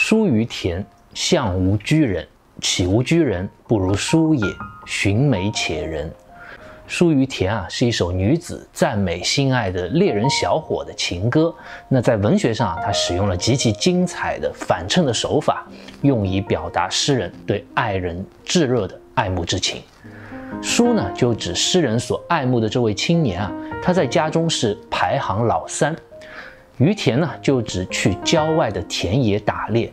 疏于田，向无居人。岂无居人，不如疏也。寻美且人。疏于田啊，是一首女子赞美心爱的猎人小伙的情歌。那在文学上啊，它使用了极其精彩的反衬的手法，用以表达诗人对爱人炙热的爱慕之情。 疏呢，就指诗人所爱慕的这位青年啊，他在家中是排行老三。于田呢，就指去郊外的田野打猎。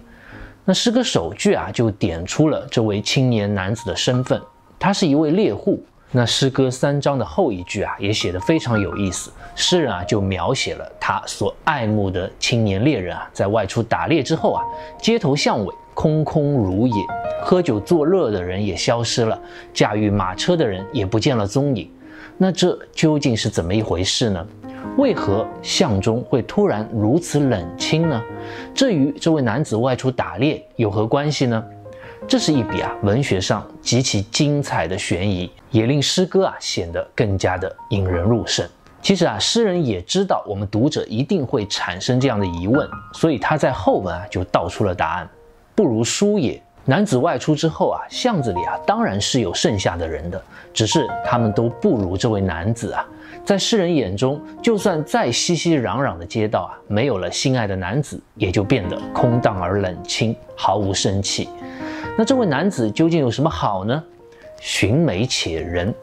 那诗歌首句啊，就点出了这位青年男子的身份，他是一位猎户。那诗歌三章的后一句啊，也写得非常有意思。诗人啊，就描写了他所爱慕的青年猎人啊，在外出打猎之后啊，街头巷尾空空如也。 喝酒作乐的人也消失了，驾驭马车的人也不见了踪影。那这究竟是怎么一回事呢？为何巷中会突然如此冷清呢？这与这位男子外出打猎有何关系呢？这是一笔啊文学上极其精彩的悬疑，也令诗歌啊显得更加的引人入胜。 其实啊，诗人也知道我们读者一定会产生这样的疑问，所以他在后文啊就道出了答案：不如疏也。 男子外出之后啊，巷子里啊当然是有剩下的人的，只是他们都不如这位男子啊。在诗人眼中，就算再熙熙攘攘的街道啊，没有了心爱的男子，也就变得空荡而冷清，毫无生气。那这位男子究竟有什么好呢？寻美且人，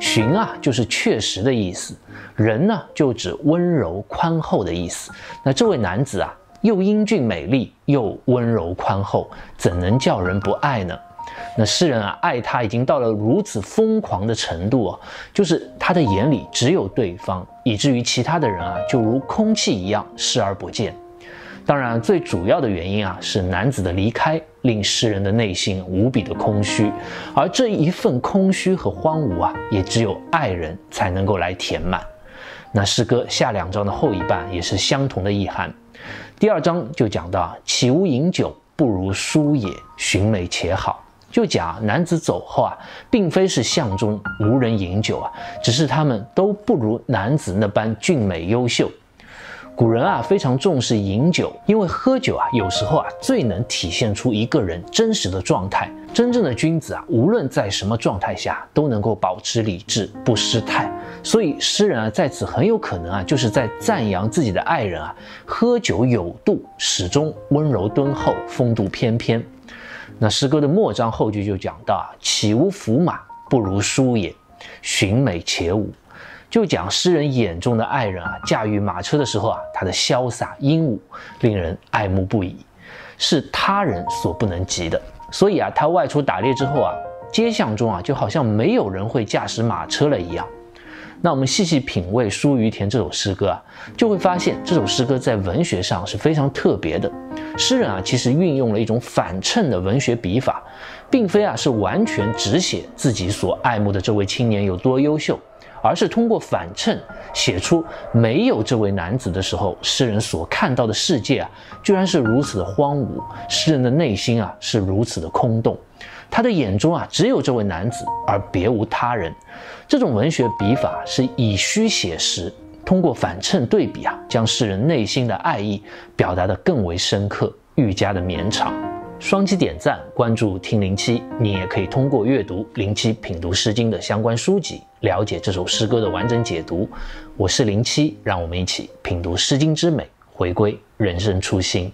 寻啊就是确实的意思，人呢就指温柔宽厚的意思。那这位男子啊。 又英俊美丽，又温柔宽厚，怎能叫人不爱呢？那诗人啊，爱他已经到了如此疯狂的程度啊，就是他的眼里只有对方，以至于其他的人啊，就如空气一样视而不见。当然，最主要的原因啊，是男子的离开令诗人的内心无比的空虚，而这一份空虚和荒芜啊，也只有爱人才能够来填满。那诗歌下两章的后一半也是相同的意涵。 第二章就讲到，岂无饮酒，不如疏也，寻美且好。就讲男子走后啊，并非是巷中无人饮酒啊，只是他们都不如男子那般俊美优秀。古人啊非常重视饮酒，因为喝酒啊有时候啊最能体现出一个人真实的状态。真正的君子啊，无论在什么状态下都能够保持理智，不失态。 所以诗人啊，在此很有可能啊，就是在赞扬自己的爱人啊，喝酒有度，始终温柔敦厚，风度翩翩。那诗歌的末章后句就讲到啊，岂无服马，不如疏也，寻美且舞。就讲诗人眼中的爱人啊，驾驭马车的时候啊，他的潇洒英武，令人爱慕不已，是他人所不能及的。所以啊，他外出打猎之后啊，街巷中啊，就好像没有人会驾驶马车了一样。 那我们细细品味《疏于田》这首诗歌啊，就会发现这首诗歌在文学上是非常特别的。诗人啊，其实运用了一种反衬的文学笔法，并非啊是完全只写自己所爱慕的这位青年有多优秀，而是通过反衬写出没有这位男子的时候，诗人所看到的世界啊，居然是如此的荒芜，诗人的内心啊是如此的空洞。 他的眼中啊，只有这位男子，而别无他人。这种文学笔法是以虚写实，通过反衬对比啊，将诗人内心的爱意表达得更为深刻，愈加的绵长。双击点赞，关注听07，你也可以通过阅读07品读诗经的相关书籍，了解这首诗歌的完整解读。我是07，让我们一起品读诗经之美，回归人生初心。